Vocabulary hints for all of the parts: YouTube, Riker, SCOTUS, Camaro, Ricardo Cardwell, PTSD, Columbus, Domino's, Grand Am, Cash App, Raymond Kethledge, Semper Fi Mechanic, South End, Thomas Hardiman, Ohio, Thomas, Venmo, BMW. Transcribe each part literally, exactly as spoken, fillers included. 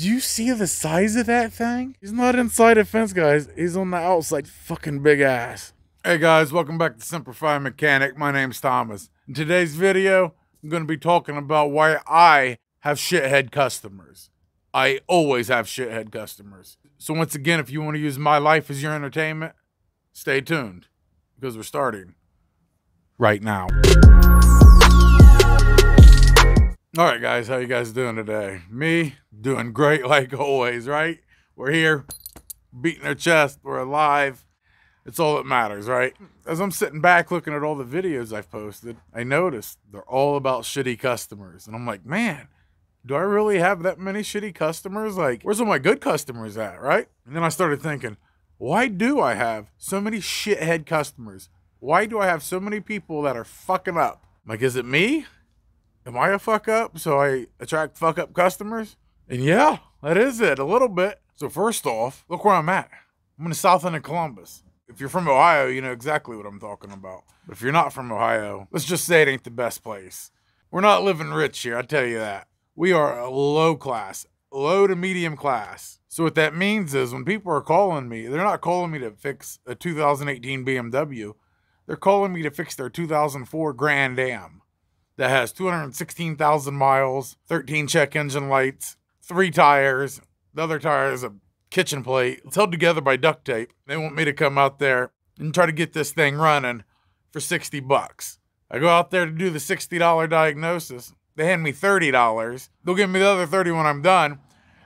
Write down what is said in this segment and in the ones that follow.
Do you see the size of that thing? He's not inside a fence, guys. He's on the outside. Fucking big ass. Hey guys, welcome back to Semper Fi Mechanic. My name's Thomas. In today's video, I'm going to be talking about why I have shithead customers. I always have shithead customers. So once again, if you want to use my life as your entertainment, stay tuned, because we're starting right now. All right, guys, how you guys doing today? Me, doing great like always, right? We're here, beating our chest, we're alive. It's all that matters, right? As I'm sitting back looking at all the videos I've posted, I noticed they're all about shitty customers. And I'm like, man, do I really have that many shitty customers? Like, where's all my good customers at, right? And then I started thinking, why do I have so many shithead customers? Why do I have so many people that are fucking up? Like, is it me? Am I a fuck up? So I attract fuck up customers? And yeah, that is it, a little bit. So first off, look where I'm at. I'm in the South End of Columbus. If you're from Ohio, you know exactly what I'm talking about. But if you're not from Ohio, let's just say it ain't the best place. We're not living rich here, I tell you that. We are a low class, low to medium class. So what that means is when people are calling me, they're not calling me to fix a two thousand eighteen B M W. They're calling me to fix their two thousand four Grand Am that has two hundred sixteen thousand miles, thirteen check engine lights, three tires. The other tire is a kitchen plate. It's held together by duct tape. They want me to come out there and try to get this thing running for sixty bucks. I go out there to do the sixty dollar diagnosis. They hand me thirty dollars. They'll give me the other thirty when I'm done.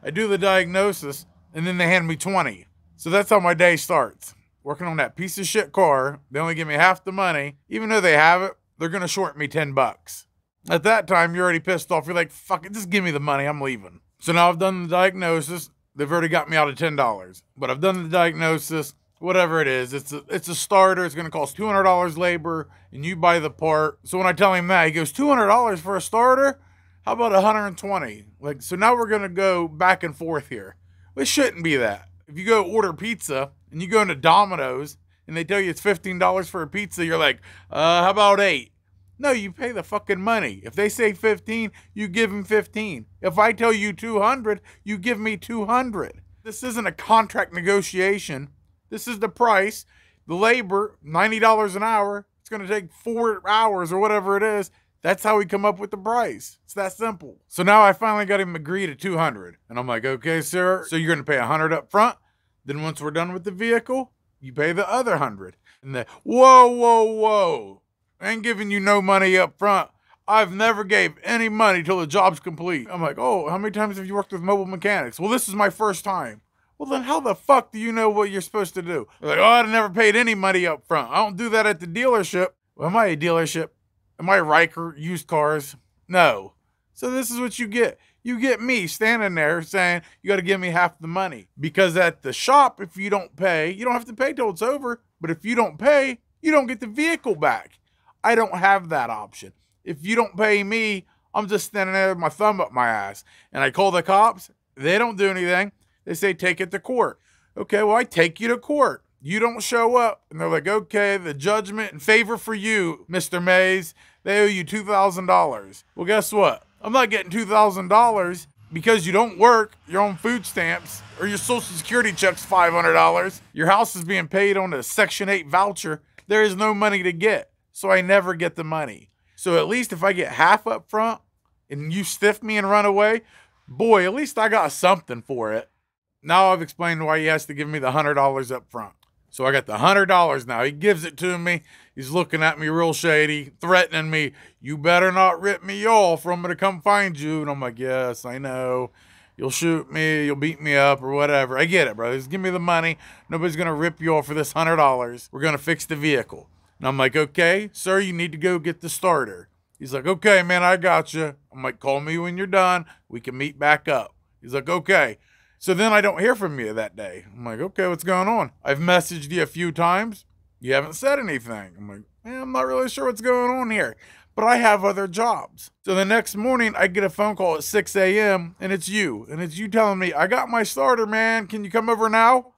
I do the diagnosis, and then they hand me twenty. So that's how my day starts. Working on that piece of shit car. They only give me half the money. Even though they have it, they're going to short me ten bucks. At that time, you're already pissed off. You're like, fuck it, just give me the money. I'm leaving. So now I've done the diagnosis. They've already got me out of ten dollars. But I've done the diagnosis, whatever it is. It's a, it's a starter. It's going to cost two hundred dollars labor, and you buy the part. So when I tell him that, he goes, two hundred dollars for a starter? How about one hundred twenty dollars? Like, so now we're going to go back and forth here. It shouldn't be that. If you go order pizza, and you go into Domino's, and they tell you it's fifteen dollars for a pizza, you're like, uh, how about eight? No, you pay the fucking money. If they say fifteen, you give them fifteen. If I tell you two hundred, you give me two hundred. This isn't a contract negotiation. This is the price. The labor, ninety dollars an hour. It's going to take four hours or whatever it is. That's how we come up with the price. It's that simple. So now I finally got him agree to two hundred. And I'm like, okay, sir. So you're going to pay one hundred up front. Then once we're done with the vehicle, you pay the other one hundred. And the, whoa, whoa, whoa. I ain't giving you no money up front. I've never gave any money till the job's complete. I'm like, oh, how many times have you worked with mobile mechanics? Well, this is my first time. Well, then how the fuck do you know what you're supposed to do? They're like, oh, I've never paid any money up front. I don't do that at the dealership. Well, am I a dealership? Am I Riker, used cars? No. So this is what you get. You get me standing there saying, you got to give me half the money. Because at the shop, if you don't pay, you don't have to pay till it's over. But if you don't pay, you don't get the vehicle back. I don't have that option. If you don't pay me, I'm just standing there with my thumb up my ass. And I call the cops. They don't do anything. They say, take it to court. Okay, well, I take you to court. You don't show up. And they're like, okay, the judgment in favor for you, Mister Mays. They owe you two thousand dollars. Well, guess what? I'm not getting two thousand dollars because you don't work your own food stamps or your Social Security check's five hundred dollars. Your house is being paid on a Section eight voucher. There is no money to get. So I never get the money. So at least if I get half up front and you stiff me and run away, boy, at least I got something for it. Now I've explained why he has to give me the one hundred dollars up front. So I got the one hundred dollars now. He gives it to me. He's looking at me real shady, threatening me. You better not rip me off or I'm going to come find you. And I'm like, yes, I know. You'll shoot me. You'll beat me up or whatever. I get it, brother. Just give me the money. Nobody's going to rip you off for this one hundred dollars. We're going to fix the vehicle. And I'm like, okay, sir, you need to go get the starter. He's like, okay, man, I got you. I'm like, call me when you're done. We can meet back up. He's like, okay. So then I don't hear from you that day. I'm like, okay, what's going on? I've messaged you a few times. You haven't said anything. I'm like, eh, I'm not really sure what's going on here, but I have other jobs. So the next morning I get a phone call at six A M and it's you. And it's you telling me, I got my starter, man. Can you come over now?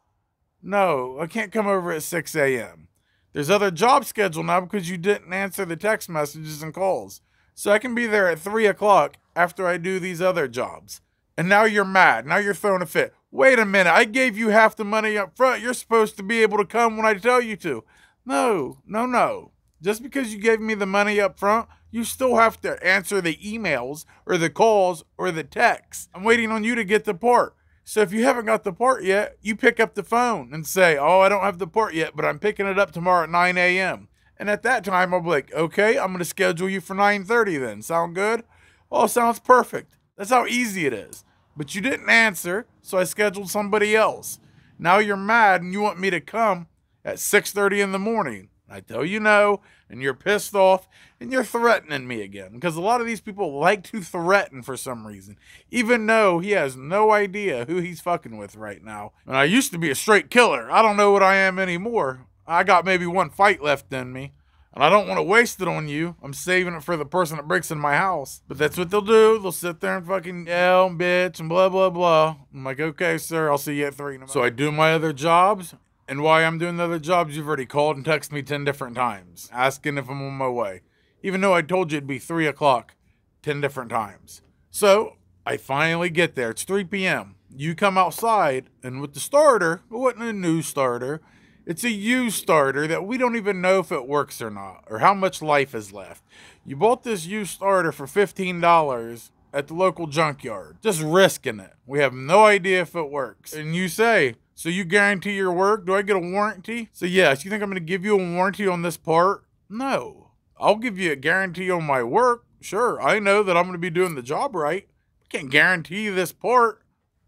No, I can't come over at six A M There's other job schedule now because you didn't answer the text messages and calls. So I can be there at three o'clock after I do these other jobs. and now you're mad. Now you're throwing a fit. Wait a minute. I gave you half the money up front. You're supposed to be able to come when I tell you to. No, no, no. Just because you gave me the money up front, you still have to answer the emails or the calls or the texts. I'm waiting on you to get the part. So if you haven't got the part yet, you pick up the phone and say, oh, I don't have the part yet, but I'm picking it up tomorrow at nine A M And at that time, I'll be like, okay, I'm going to schedule you for nine thirty then. Sound good? Oh, sounds perfect. That's how easy it is. But you didn't answer, so I scheduled somebody else. Now you're mad and you want me to come at six thirty in the morning. I tell you no, and you're pissed off, and you're threatening me again. Because a lot of these people like to threaten for some reason, even though he has no idea who he's fucking with right now. And I used to be a straight killer. I don't know what I am anymore. I got maybe one fight left in me, and I don't want to waste it on you. I'm saving it for the person that breaks in my house. But that's what they'll do. They'll sit there and fucking yell, bitch, and blah, blah, blah. I'm like, okay, sir, I'll see you at three. So I do my other jobs. And why I'm doing the other jobs, you've already called and texted me ten different times, asking if I'm on my way. Even though I told you it'd be three o'clock, ten different times. So, I finally get there. It's three P M You come outside, and with the starter, it wasn't a new starter. It's a used starter that we don't even know if it works or not, or how much life is left. You bought this used starter for fifteen dollars at the local junkyard, just risking it. We have no idea if it works. And you say, so you guarantee your work? Do I get a warranty? So yes, you think I'm going to give you a warranty on this part? No. I'll give you a guarantee on my work. Sure, I know that I'm going to be doing the job right. I can't guarantee this part.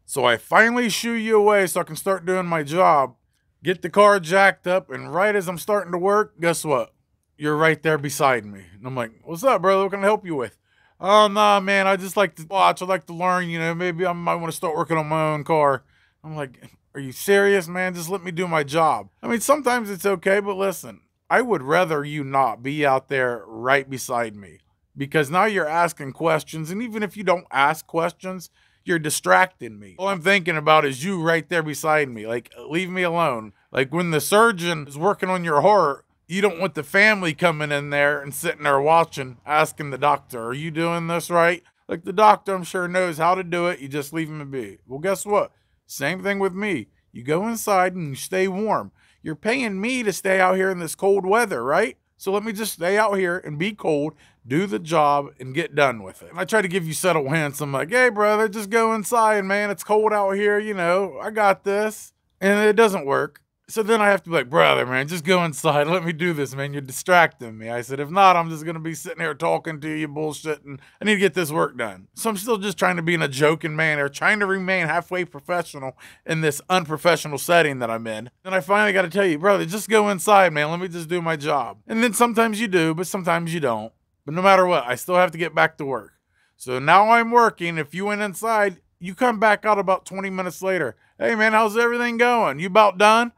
So I finally shoo you away so I can start doing my job. Get the car jacked up, and right as I'm starting to work, guess what? You're right there beside me. And I'm like, what's up, brother? What can I help you with? Oh, nah, man, I just like to watch. I like to learn, you know, maybe I might want to start working on my own car. I'm like, are you serious, man? Just let me do my job. I mean, sometimes it's okay, but listen, I would rather you not be out there right beside me, because now you're asking questions, and even if you don't ask questions, you're distracting me. All I'm thinking about is you right there beside me. Like, leave me alone. Like, when the surgeon is working on your heart, you don't want the family coming in there and sitting there watching, asking the doctor, are you doing this right? Like, the doctor, I'm sure, knows how to do it. You just leave him be. Well, guess what? Same thing with me. You go inside and you stay warm. You're paying me to stay out here in this cold weather, right? So let me just stay out here and be cold, do the job, and get done with it. And I try to give you subtle hints. I'm like, hey, brother, just go inside, man. It's cold out here. You know, I got this. And it doesn't work. So then I have to be like, brother, man, just go inside. Let me do this, man. You're distracting me. I said, if not, I'm just going to be sitting here talking to you, bullshitting. I need to get this work done. So I'm still just trying to be in a joking manner, trying to remain halfway professional in this unprofessional setting that I'm in. Then I finally got to tell you, brother, just go inside, man. Let me just do my job. And then sometimes you do, but sometimes you don't. But no matter what, I still have to get back to work. So now I'm working. If you went inside, you come back out about twenty minutes later. Hey, man, how's everything going? You about done?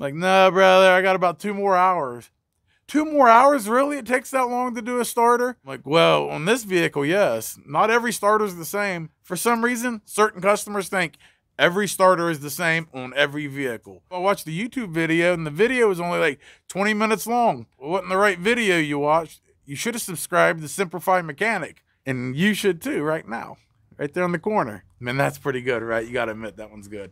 Like, no, brother, I got about two more hours. Two more hours? Really? It takes that long to do a starter? I'm like, well, on this vehicle, yes. Not every starter is the same. For some reason, certain customers think every starter is the same on every vehicle. I watched the YouTube video, and the video was only like twenty minutes long. It wasn't the right video you watched. You should have subscribed to Semper Fi Mechanic, and you should too right now, right there in the corner. Man, that's pretty good, right? You got to admit that one's good.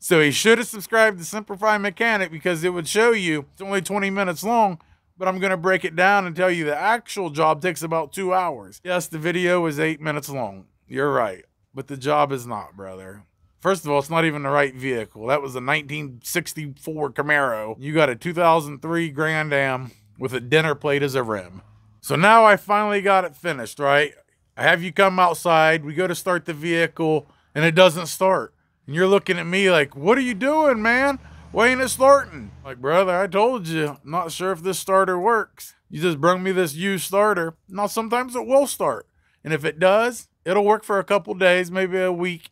So he should have subscribed to Semper Fi Mechanic, because it would show you it's only twenty minutes long, but I'm going to break it down and tell you the actual job takes about two hours. Yes, the video is eight minutes long. You're right. But the job is not, brother. First of all, it's not even the right vehicle. That was a nineteen sixty-four Camaro. You got a two thousand three Grand Am with a dinner plate as a rim. So now I finally got it finished, right? I have you come outside. We go to start the vehicle, and it doesn't start. And you're looking at me like, what are you doing, man? Why ain't it starting? Like, brother, I told you, I'm not sure if this starter works. You just bring me this used starter. Now, sometimes it will start. And if it does, it'll work for a couple days, maybe a week,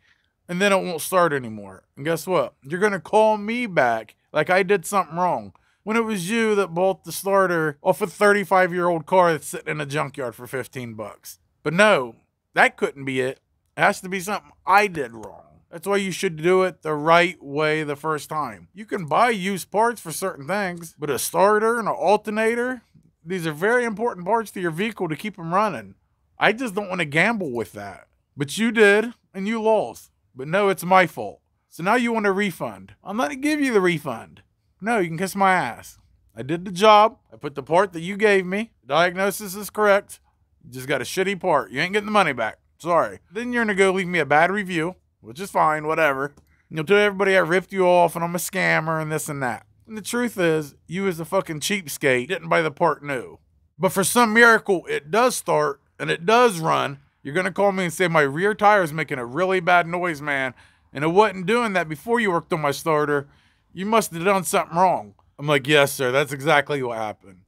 and then it won't start anymore. And guess what? You're going to call me back like I did something wrong, when it was you that bought the starter off a thirty-five-year-old car that's sitting in a junkyard for fifteen bucks. But no, that couldn't be it. It has to be something I did wrong. That's why you should do it the right way the first time. You can buy used parts for certain things, but a starter and an alternator, these are very important parts to your vehicle to keep them running. I just don't want to gamble with that. But you did, and you lost. But no, it's my fault. So now you want a refund. I'm not going to give you the refund. No, you can kiss my ass. I did the job. I put the part that you gave me. The diagnosis is correct. You just got a shitty part. You ain't getting the money back. Sorry. Then you're going to go leave me a bad review, which is fine, whatever. And you'll tell everybody I ripped you off and I'm a scammer and this and that. And the truth is, you as a fucking cheapskate didn't buy the part new. But for some miracle, it does start and it does run. You're going to call me and say my rear tire is making a really bad noise, man. And it wasn't doing that before you worked on my starter. You must have done something wrong. I'm like, yes, sir. That's exactly what happened.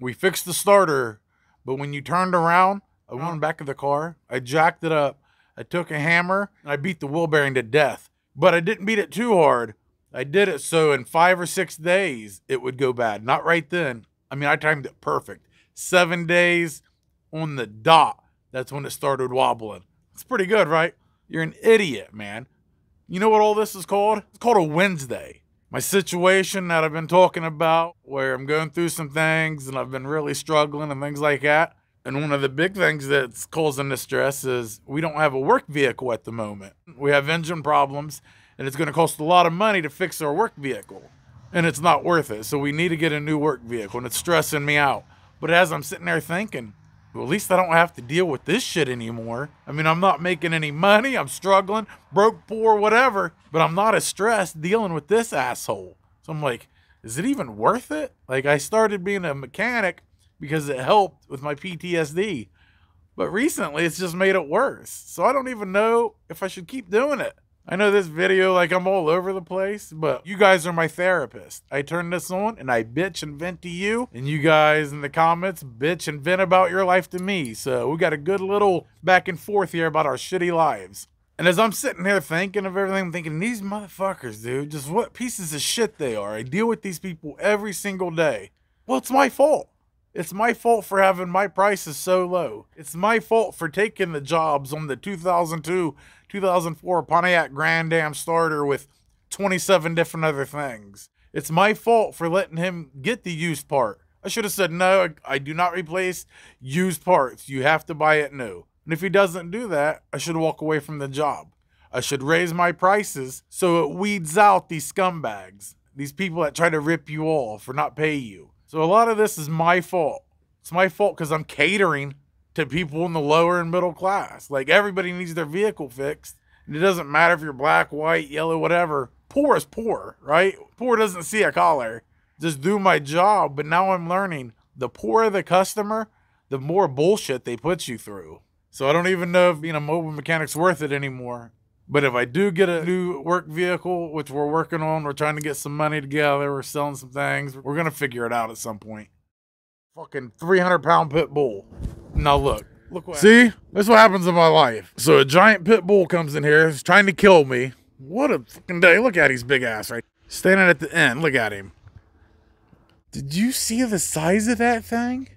We fixed the starter, but when you turned around, I went back of the car. I jacked it up. I took a hammer and I beat the wheel bearing to death. But I didn't beat it too hard. I did it so in five or six days it would go bad. Not right then. I mean, I timed it perfect. Seven days on the dot. That's when it started wobbling. It's pretty good, right? You're an idiot, man. You know what all this is called? It's called a Wednesday. My situation that I've been talking about, where I'm going through some things and I've been really struggling and things like that. And one of the big things that's causing the stress is we don't have a work vehicle at the moment. We have engine problems and it's going to cost a lot of money to fix our work vehicle. And it's not worth it. So we need to get a new work vehicle and it's stressing me out. But as I'm sitting there thinking, well, at least I don't have to deal with this shit anymore. I mean, I'm not making any money. I'm struggling, broke, poor, whatever. But I'm not as stressed dealing with this asshole. So I'm like, is it even worth it? Like, I started being a mechanic because it helped with my P T S D. But recently, it's just made it worse. So I don't even know if I should keep doing it. I know this video, like, I'm all over the place, but you guys are my therapist. I turn this on and I bitch and vent to you, and you guys in the comments bitch and vent about your life to me. So we got a good little back and forth here about our shitty lives. And as I'm sitting here thinking of everything, I'm thinking, these motherfuckers, dude, just what pieces of shit they are. I deal with these people every single day. Well, it's my fault. It's my fault for having my prices so low. It's my fault for taking the jobs on the two thousand two, two thousand four Pontiac Grand Am starter with twenty-seven different other things. It's my fault for letting him get the used part. I should have said, no, I do not replace used parts. You have to buy it new. And if he doesn't do that, I should walk away from the job. I should raise my prices so it weeds out these scumbags, these people that try to rip you off or not pay you. So a lot of this is my fault. It's my fault because I'm catering to people in the lower and middle class. Like, everybody needs their vehicle fixed. And it doesn't matter if you're black, white, yellow, whatever. Poor is poor, right? Poor doesn't see a collar. Just do my job. But now I'm learning, the poorer the customer, the more bullshit they put you through. So I don't even know if being a mobile mechanic's worth it anymore. But if I do get a new work vehicle, which we're working on, we're trying to get some money together, we're selling some things, we're going to figure it out at some point. Fucking three hundred pound pit bull. Now look, look what see, that's what happens in my life. So a giant pit bull comes in here, he's trying to kill me. What a fucking day. Look at his big ass right standing at the end. Look at him. Did you see the size of that thing?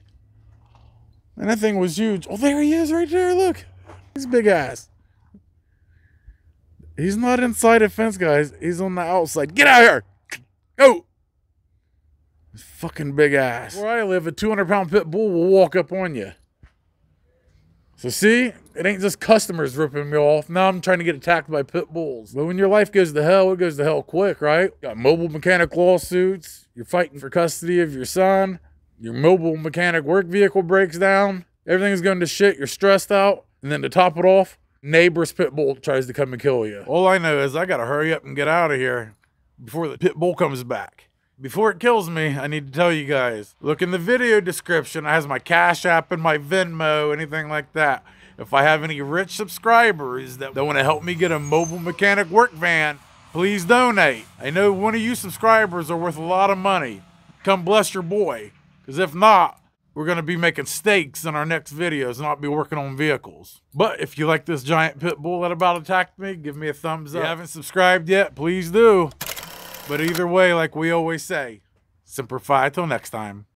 And that thing was huge. Oh, there he is right there. Look, his big ass. He's not inside a fence, guys. He's on the outside. Get out of here. Go. His fucking big ass. Where I live, a two hundred pound pit bull will walk up on you. So see, it ain't just customers ripping me off. Now I'm trying to get attacked by pit bulls. But when your life goes to hell, it goes to hell quick, right? You got mobile mechanic lawsuits. You're fighting for custody of your son. Your mobile mechanic work vehicle breaks down. Everything's going to shit. You're stressed out. And then to top it off, neighbor's pit bull tries to come and kill you. All I know is I gotta hurry up and get out of here before the pit bull comes back. Before it kills me, I need to tell you guys, look in the video description. It has my Cash App and my Venmo, anything like that. If I have any rich subscribers that, that want to help me get a mobile mechanic work van, please donate. I know one of you subscribers are worth a lot of money. Come bless your boy, because if not, we're going to be making steaks in our next videos and not be working on vehicles. But if you like this giant pit bull that about attacked me, give me a thumbs up. If you haven't subscribed yet, please do. But either way, like we always say, Semper Fi till next time.